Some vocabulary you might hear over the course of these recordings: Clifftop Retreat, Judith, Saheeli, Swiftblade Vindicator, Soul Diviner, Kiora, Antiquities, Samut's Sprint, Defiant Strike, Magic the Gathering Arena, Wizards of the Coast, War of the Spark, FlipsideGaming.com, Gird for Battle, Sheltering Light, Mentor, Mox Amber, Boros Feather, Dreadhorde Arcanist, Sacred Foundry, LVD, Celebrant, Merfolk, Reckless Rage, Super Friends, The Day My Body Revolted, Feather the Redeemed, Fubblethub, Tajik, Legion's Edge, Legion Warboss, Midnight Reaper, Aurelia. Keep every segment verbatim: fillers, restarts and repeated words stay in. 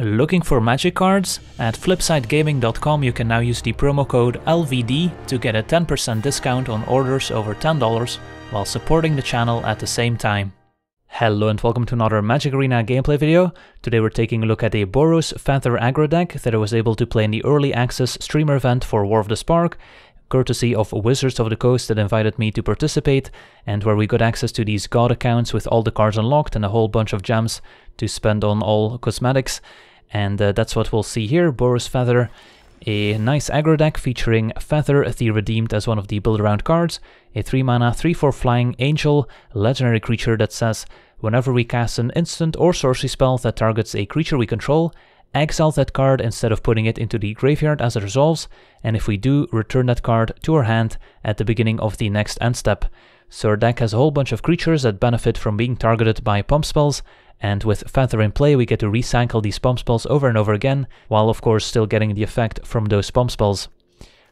Looking for magic cards? At Flipside Gaming dot com you can now use the promo code L V D to get a ten percent discount on orders over ten dollars while supporting the channel at the same time. Hello and welcome to another Magic Arena gameplay video. Today we're taking a look at a Boros Feather aggro deck that I was able to play in the early access streamer event for War of the Spark, courtesy of Wizards of the Coast that invited me to participate, and where we got access to these god accounts with all the cards unlocked and a whole bunch of gems to spend on all cosmetics. And uh, that's what we'll see here, Boros Feather, a nice aggro deck featuring Feather the Redeemed as one of the build around cards, a three mana three four flying angel, legendary creature that says, whenever we cast an instant or sorcery spell that targets a creature we control, exile that card instead of putting it into the graveyard as it resolves, and if we do, return that card to our hand at the beginning of the next end step. So our deck has a whole bunch of creatures that benefit from being targeted by pump spells, and with Feather in play we get to recycle these pump spells over and over again, while of course still getting the effect from those pump spells.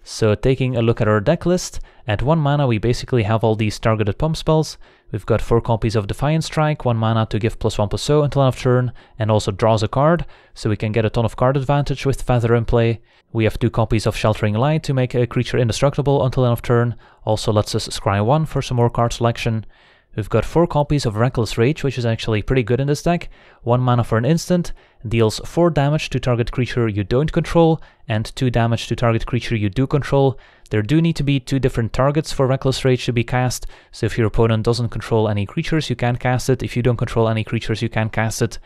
So taking a look at our deck list, at one mana we basically have all these targeted pump spells. We've got four copies of Defiant Strike, one mana to give plus one plus zero until end of turn, and also draws a card, so we can get a ton of card advantage with Feather in play. We have two copies of Sheltering Light to make a creature indestructible until end of turn, also lets us scry one for some more card selection. We've got four copies of Reckless Rage, which is actually pretty good in this deck. one mana for an instant, deals four damage to target creature you don't control, and two damage to target creature you do control. There do need to be two different targets for Reckless Rage to be cast, so if your opponent doesn't control any creatures, you can cast it. If you don't control any creatures, you can cast it.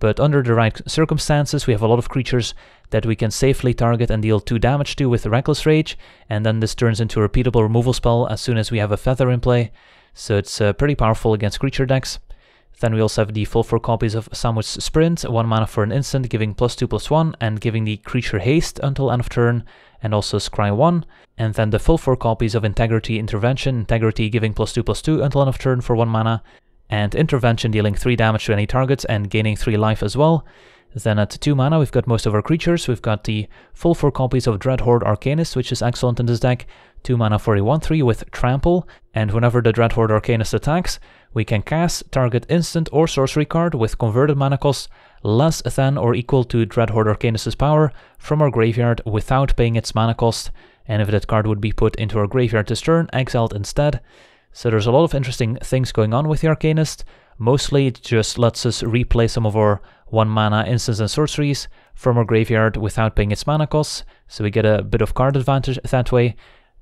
But under the right circumstances, we have a lot of creatures that we can safely target and deal two damage to with Reckless Rage, and then this turns into a repeatable removal spell as soon as we have a Feather in play. So it's uh, pretty powerful against creature decks. Then we also have the full four copies of Samut's Sprint, one mana for an instant, giving plus two plus one and giving the creature haste until end of turn, and also scry one. And then the full four copies of Integrity Intervention, Integrity giving plus two plus two until end of turn for one mana, and Intervention dealing three damage to any target and gaining three life as well. Then at two mana we've got most of our creatures. We've got the full four copies of Dreadhorde Arcanist, which is excellent in this deck, two mana for a one three with Trample, and whenever the Dreadhorde Arcanist attacks, we can cast target instant or sorcery card with converted mana cost less than or equal to Dreadhorde Arcanist's power from our graveyard without paying its mana cost, and if that card would be put into our graveyard this turn, exiled instead. So there's a lot of interesting things going on with the Arcanist. Mostly it just lets us replay some of our one mana instants and sorceries from our graveyard without paying its mana costs, so we get a bit of card advantage that way.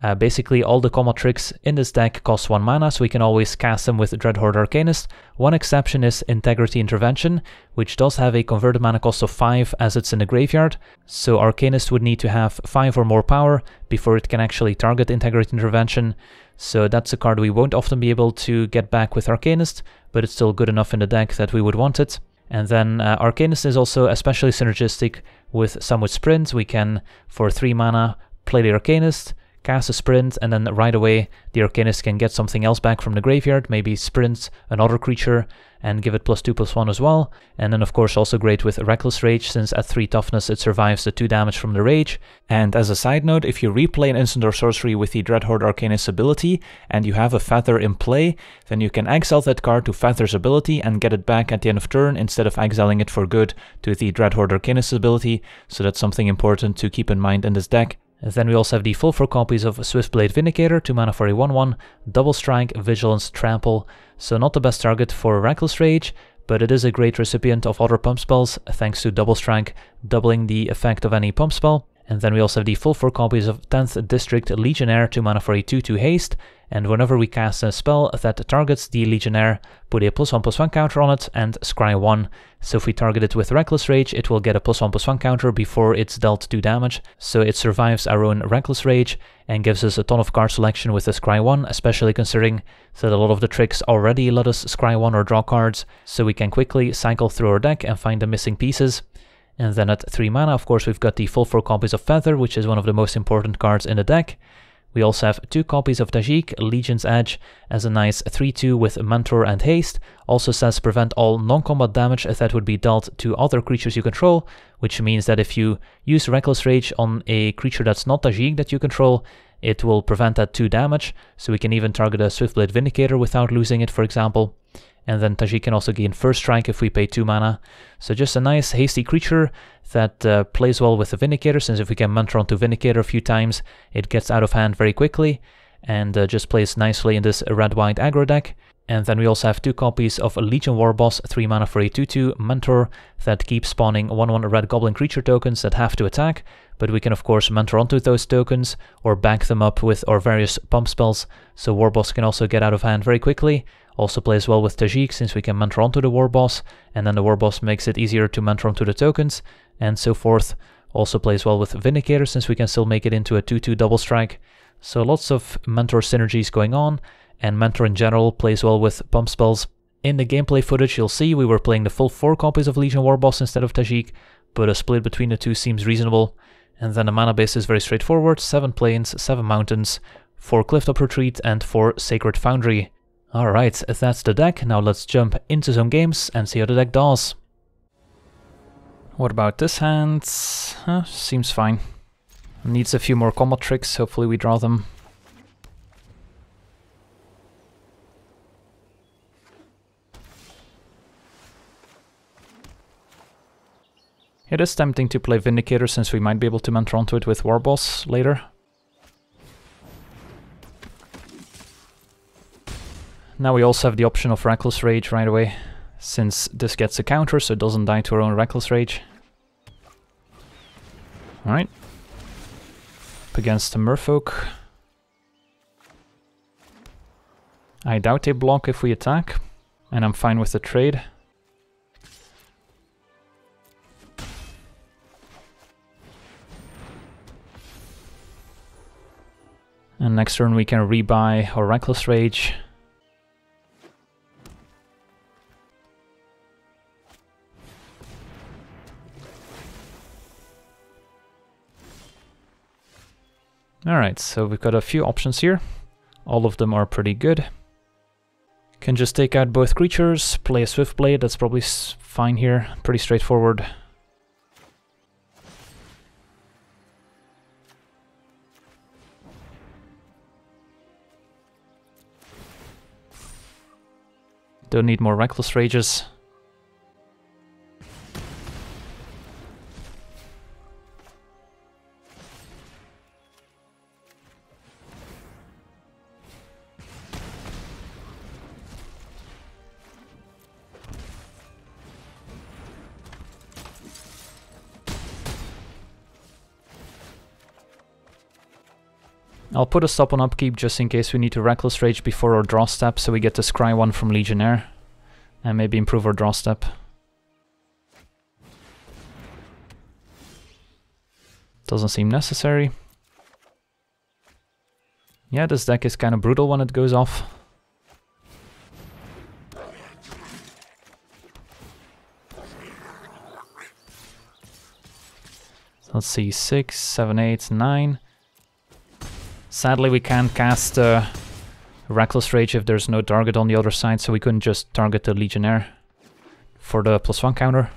Uh, basically all the combo tricks in this deck cost one mana, so we can always cast them with Dreadhorde Arcanist. One exception is Integrity Intervention, which does have a converted mana cost of five as it's in the graveyard, so Arcanist would need to have five or more power before it can actually target Integrity Intervention. So that's a card we won't often be able to get back with Arcanist, but it's still good enough in the deck that we would want it. And then uh, Arcanist is also especially synergistic with Samut's Sprint. We can, for three mana, play the Arcanist, cast a Sprint, and then right away the Arcanist can get something else back from the graveyard, maybe Sprint another creature and give it plus two plus one as well. And then of course also great with Reckless Rage, since at three toughness it survives the two damage from the Rage. And as a side note, if you replay an instant or sorcery with the Dreadhorde Arcanist ability and you have a Feather in play, then you can exile that card to Feather's ability and get it back at the end of turn instead of exiling it for good to the Dreadhorde Arcanist ability, so that's something important to keep in mind in this deck. Then we also have the full four copies of Swiftblade Vindicator, two mana for a one one, Double Strike, Vigilance, Trample. So not the best target for Reckless Rage, but it is a great recipient of other pump spells thanks to Double Strike doubling the effect of any pump spell. And then we also have the full four copies of tenth District Legionnaire, two mana for a two two haste, and whenever we cast a spell that targets the Legionnaire, put a plus one plus one counter on it and scry one. So if we target it with Reckless Rage, it will get a plus one plus one counter before it's dealt two damage, so it survives our own Reckless Rage and gives us a ton of card selection with the scry one, especially considering that a lot of the tricks already let us scry one or draw cards, so we can quickly cycle through our deck and find the missing pieces. And then at three mana, of course, we've got the full four copies of Feather, which is one of the most important cards in the deck. We also have two copies of Tajik, Legion's Edge, as a nice three two with Mentor and Haste. Also says prevent all non-combat damage that would be dealt to other creatures you control, which means that if you use Reckless Rage on a creature that's not Tajik that you control, it will prevent that two damage, so we can even target a Swiftblade Vindicator without losing it, for example. and then Tajik can also gain First Strike if we pay two mana. So just a nice hasty creature that uh, plays well with the Vindicator, since if we can Mantra onto Vindicator a few times, it gets out of hand very quickly, and uh, just plays nicely in this red-white aggro deck. And then we also have two copies of Legion Warboss, three mana for a two two Mentor that keeps spawning one one red goblin creature tokens that have to attack, but we can of course mentor onto those tokens or back them up with our various pump spells, so Warboss can also get out of hand very quickly. Also plays well with Tajik, since we can mentor onto the Warboss, and then the Warboss makes it easier to mentor onto the tokens, and so forth. Also plays well with Vindicator, since we can still make it into a two two double strike. So lots of mentor synergies going on, and Mentor in general plays well with pump spells. In the gameplay footage you'll see we were playing the full four copies of Legion Warboss instead of Tajik, but a split between the two seems reasonable. And then the mana base is very straightforward, seven plains, seven mountains, four Clifftop Retreat and four Sacred Foundry. Alright, that's the deck, now let's jump into some games and see how the deck does. What about this hand? Huh, seems fine. Needs a few more combat tricks, hopefully we draw them. It is tempting to play Vindicator, since we might be able to mentor onto it with Warboss later. Now we also have the option of Reckless Rage right away, since this gets a counter so it doesn't die to our own Reckless Rage. Alright. Up against the Merfolk. I doubt they block if we attack, and I'm fine with the trade. And next turn we can rebuy our Reckless Rage. Alright, so we've got a few options here. All of them are pretty good. Can just take out both creatures, play a Swiftblade, that's probably fine here, pretty straightforward. Don't need more Reckless Rages. I'll put a stop on upkeep just in case we need to Reckless Rage before our draw step, so we get to scry one from Legionnaire and maybe improve our draw step. Doesn't seem necessary. Yeah, this deck is kind of brutal when it goes off. So let's see, six, seven, eight, nine. Sadly, we can't cast uh, Reckless Rage if there's no target on the other side, so we couldn't just target the Legionnaire for the plus one counter.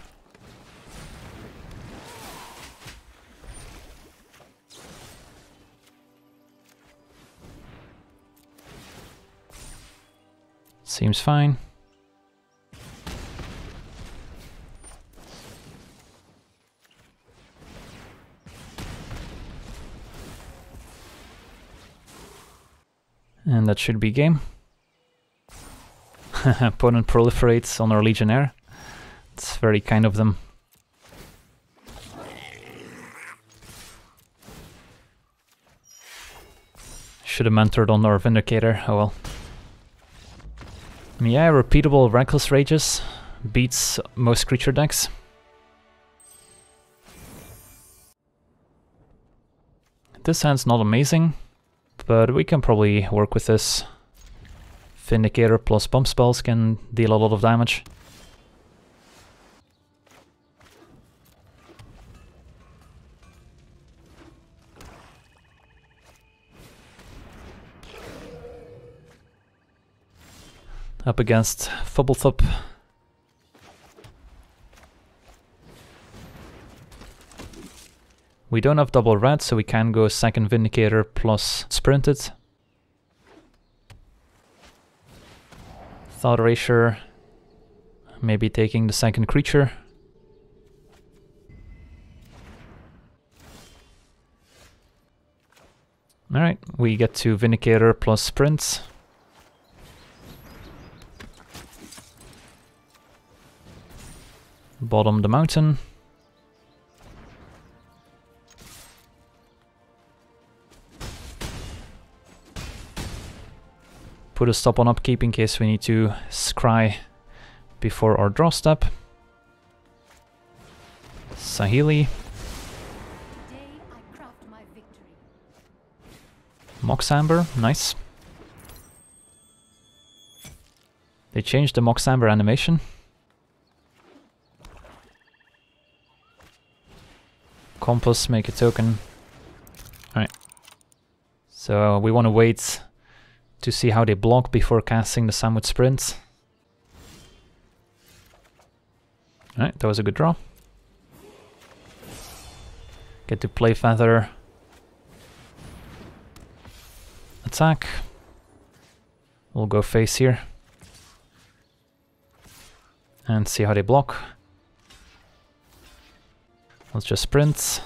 Seems fine. And that should be game. Opponent proliferates on our Legionnaire. It's very kind of them. Should have mentored on our Vindicator, oh well. Yeah, repeatable Reckless Rages beats most creature decks. This hand's not amazing, but we can probably work with this. Vindicator plus pump spells can deal a lot of damage. Up against Fubblethub. We don't have double red, so we can go second Vindicator plus Sprinted. Thought Erasure, maybe taking the second creature. Alright, we get to Vindicator plus Sprint. Bottom the mountain. Put a stop on upkeep in case we need to scry before our draw step. Saheeli. Mox Amber, nice. They changed the Mox Amber animation. Compass, make a token. Alright. So we want to wait to see how they block before casting the Samut's Sprint. Alright, that was a good draw. Get to play Feather. Attack. We'll go face here. And see how they block. Let's just Sprint.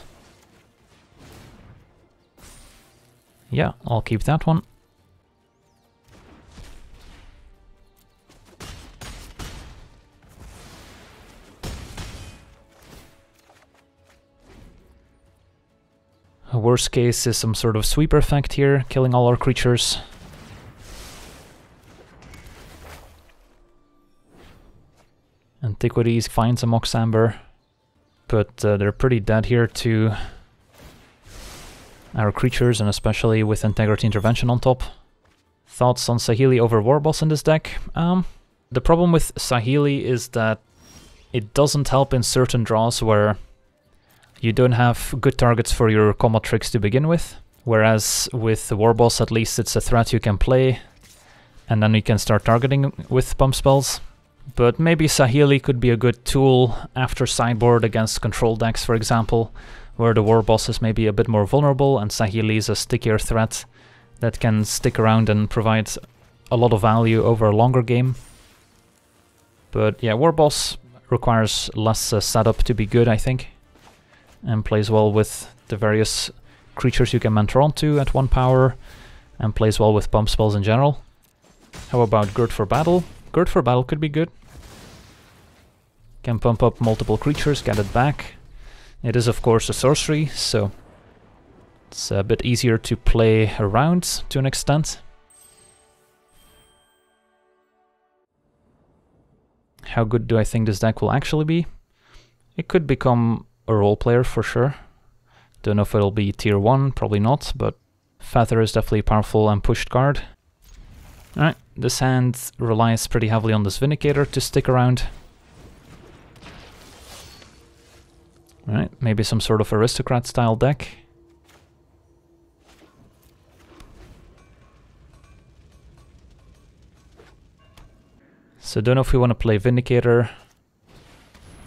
Yeah, I'll keep that one. Worst case is some sort of sweep effect here, killing all our creatures. Antiquities finds a Mox Amber, but uh, they're pretty dead here to our creatures, and especially with Integrity Intervention on top. Thoughts on Saheeli over Warboss in this deck? Um, the problem with Saheeli is that it doesn't help in certain draws where you don't have good targets for your combat tricks to begin with, whereas with the Warboss at least it's a threat you can play, and then you can start targeting with pump spells. But maybe Saheeli could be a good tool after sideboard against control decks, for example, where the Warboss is maybe a bit more vulnerable and Saheeli is a stickier threat that can stick around and provide a lot of value over a longer game. But yeah, Warboss requires less uh, setup to be good, I think, and plays well with the various creatures you can mentor onto at one power, and plays well with pump spells in general. How about Gird for Battle? Gird for Battle could be good. Can pump up multiple creatures, get it back. It is of course a sorcery, so it's a bit easier to play around to an extent. How good do I think this deck will actually be? It could become a role player for sure. Don't know if it'll be tier one, probably not, but Feather is definitely a powerful and pushed card. Alright, this hand relies pretty heavily on this Vindicator to stick around. Alright, maybe some sort of aristocrat style deck. So don't know if we want to play Vindicator.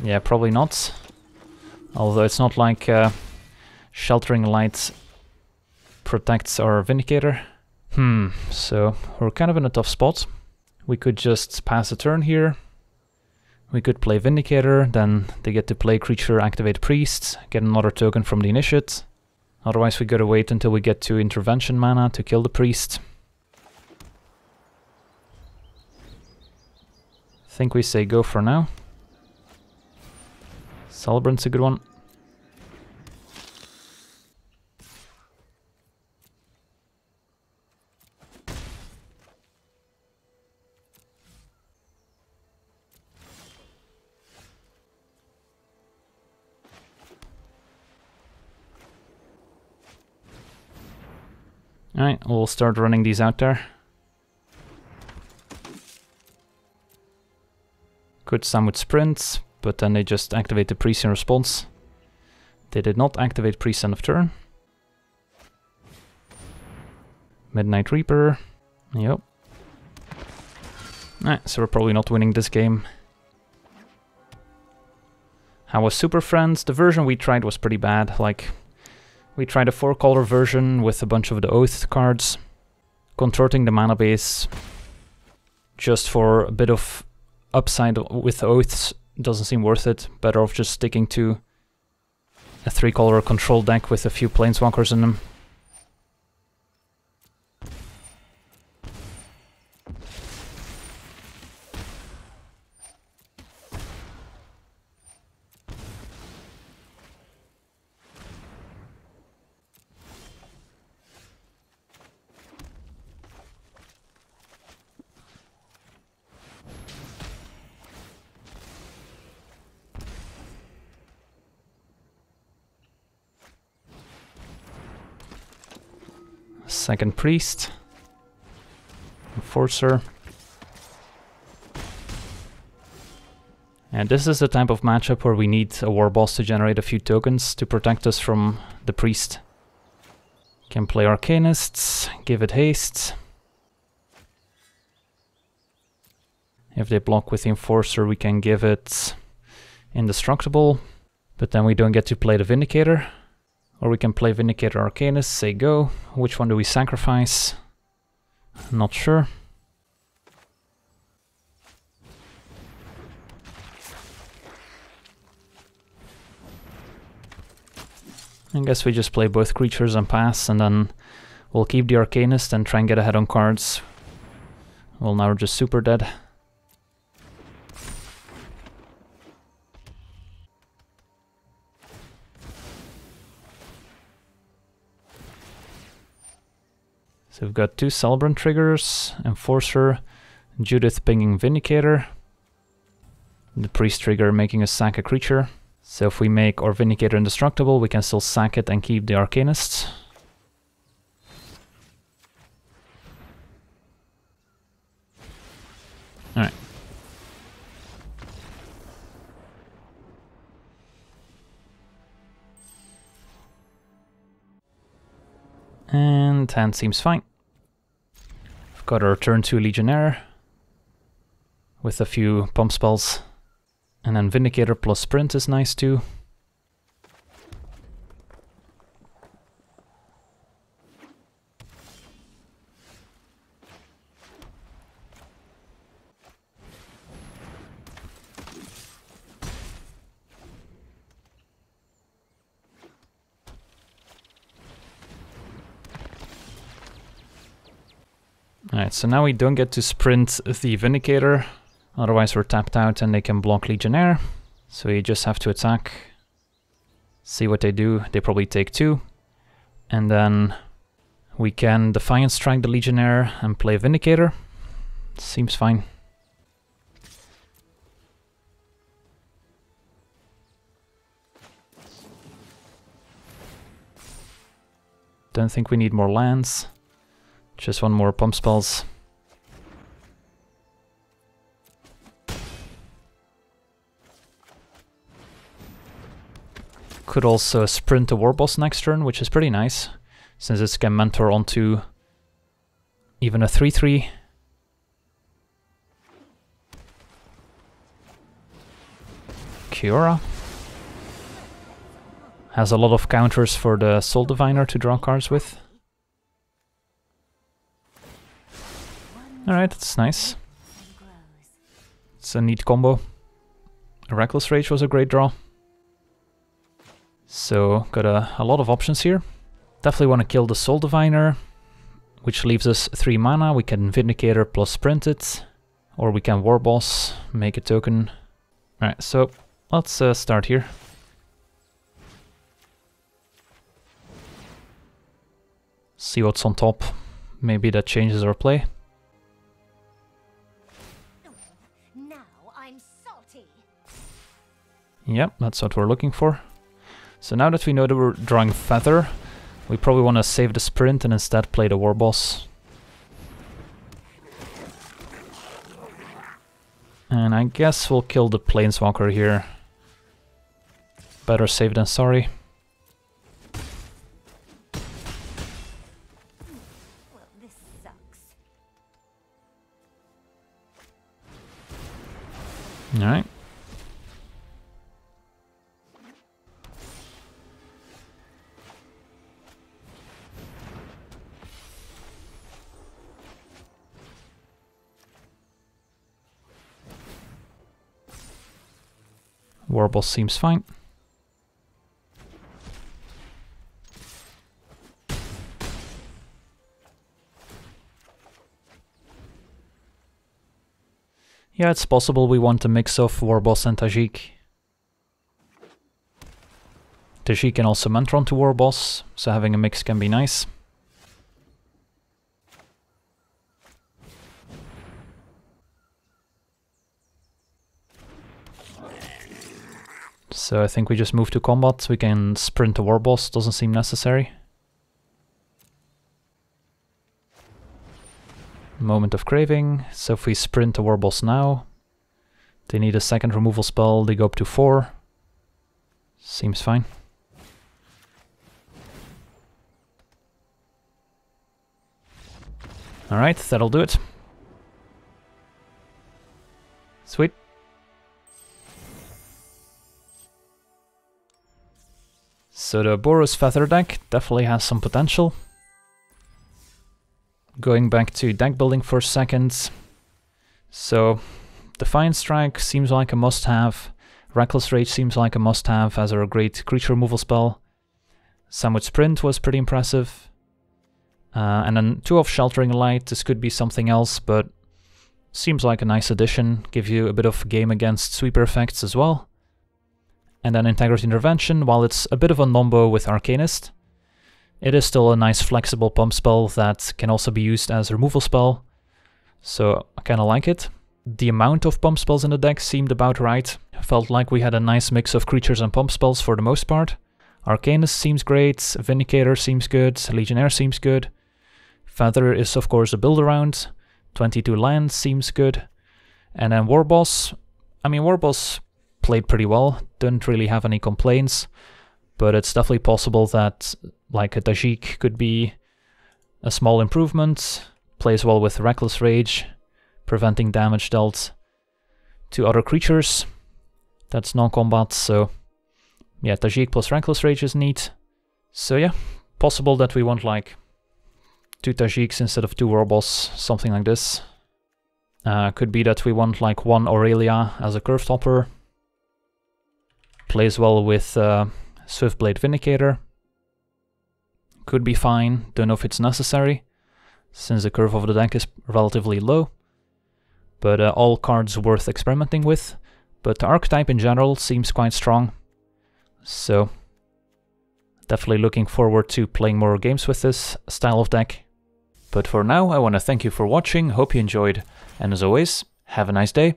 Yeah, probably not. Although it's not like uh, Sheltering Light protects our Vindicator. Hmm, so we're kind of in a tough spot. We could just pass a turn here. We could play Vindicator, then they get to play creature, activate Priest, get another token from the Initiate. Otherwise we gotta wait until we get to Intervention mana to kill the Priest. I think we say go for now. Celebrant's a good one. Alright, we'll start running these out there. Could Samut's Sprint, but then they just activate the Priest in response. They did not activate Priest end of turn. Midnight Reaper. Yep. Alright, so we're probably not winning this game. How was Super Friends? The version we tried was pretty bad. Like, we tried a four-color version with a bunch of the Oath cards, contorting the mana base just for a bit of upside with oaths doesn't seem worth it. Better off just sticking to a three-color control deck with a few planeswalkers in them. Second Priest, Enforcer. And this is the type of matchup where we need a Warboss to generate a few tokens to protect us from the Priest. Can play Arcanists, give it haste. If they block with the Enforcer we can give it Indestructible, but then we don't get to play the Vindicator. Or we can play Vindicator Arcanist, say go. Which one do we sacrifice? I'm not sure. I guess we just play both creatures and pass, and then we'll keep the Arcanist and try and get ahead on cards. Well, now we're just super dead. So we've got two Celebrant triggers, Enforcer, Judith pinging Vindicator, the Priest trigger making us sack a creature. So if we make our Vindicator indestructible, we can still sack it and keep the Arcanist. Alright. And hand seems fine. We've got our turn two Legionnaire with a few pump spells. And then Vindicator plus Sprint is nice too. Alright, so now we don't get to sprint the Vindicator, otherwise we're tapped out and they can block Legionnaire. So you just have to attack, see what they do. They probably take two. And then we can Defiant Strike the Legionnaire and play Vindicator. Seems fine. Don't think we need more lands. Just one more pump spells. Could also sprint the Warboss next turn, which is pretty nice, since this can mentor onto even a three three. Kiora has a lot of counters for the Soul Diviner to draw cards with. Alright, that's nice. It's a neat combo. Reckless Rage was a great draw. So, got a, a lot of options here. Definitely want to kill the Soul Diviner, which leaves us three mana. We can Vindicator plus Sprint it, or we can Warboss, make a token. Alright, so let's uh, start here. See what's on top. Maybe that changes our play. Yep, that's what we're looking for. So now that we know that we're drawing Feather, we probably want to save the Sprint and instead play the Warboss. And I guess we'll kill the Planeswalker here. Better safe than sorry. Alright. Warboss seems fine. Yeah, it's possible we want a mix of Warboss and Tajik. Tajik can also Mantra onto Warboss, so having a mix can be nice. So I think we just move to combat. We can sprint to Warboss, doesn't seem necessary. Moment of Craving, so if we sprint to Warboss now, they need a second removal spell, they go up to four. Seems fine. Alright, that'll do it. Sweet. So the Boros Feather deck definitely has some potential. Going back to deck building for a second. So Defiant Strike seems like a must-have. Reckless Rage seems like a must-have as a great creature removal spell. Samut's Sprint was pretty impressive. Uh, and then two of Sheltering Light, this could be something else, but seems like a nice addition. Gives you a bit of game against sweeper effects as well. And then Integrity Intervention, while it's a bit of a nombo with Arcanist, it is still a nice flexible pump spell that can also be used as a removal spell, so I kinda like it. The amount of pump spells in the deck seemed about right. Felt like we had a nice mix of creatures and pump spells for the most part. Arcanist seems great, Vindicator seems good, Legionnaire seems good. Feather is of course a build around, twenty-two lands seems good. And then Warboss, I mean Warboss played pretty well, didn't really have any complaints. But it's definitely possible that, like, a Tajik could be a small improvement, plays well with Reckless Rage, preventing damage dealt to other creatures. That's non-combat, so yeah, Tajik plus Reckless Rage is neat. So yeah, possible that we want, like, two Tajiks instead of two Warboss, something like this. Uh, could be that we want, like, one Aurelia as a curve topper. Plays well with... Uh, Swiftblade Vindicator could be fine, don't know if it's necessary, since the curve of the deck is relatively low, but uh, all cards worth experimenting with, but the archetype in general seems quite strong, so definitely looking forward to playing more games with this style of deck. But for now, I want to thank you for watching, hope you enjoyed, and as always, have a nice day.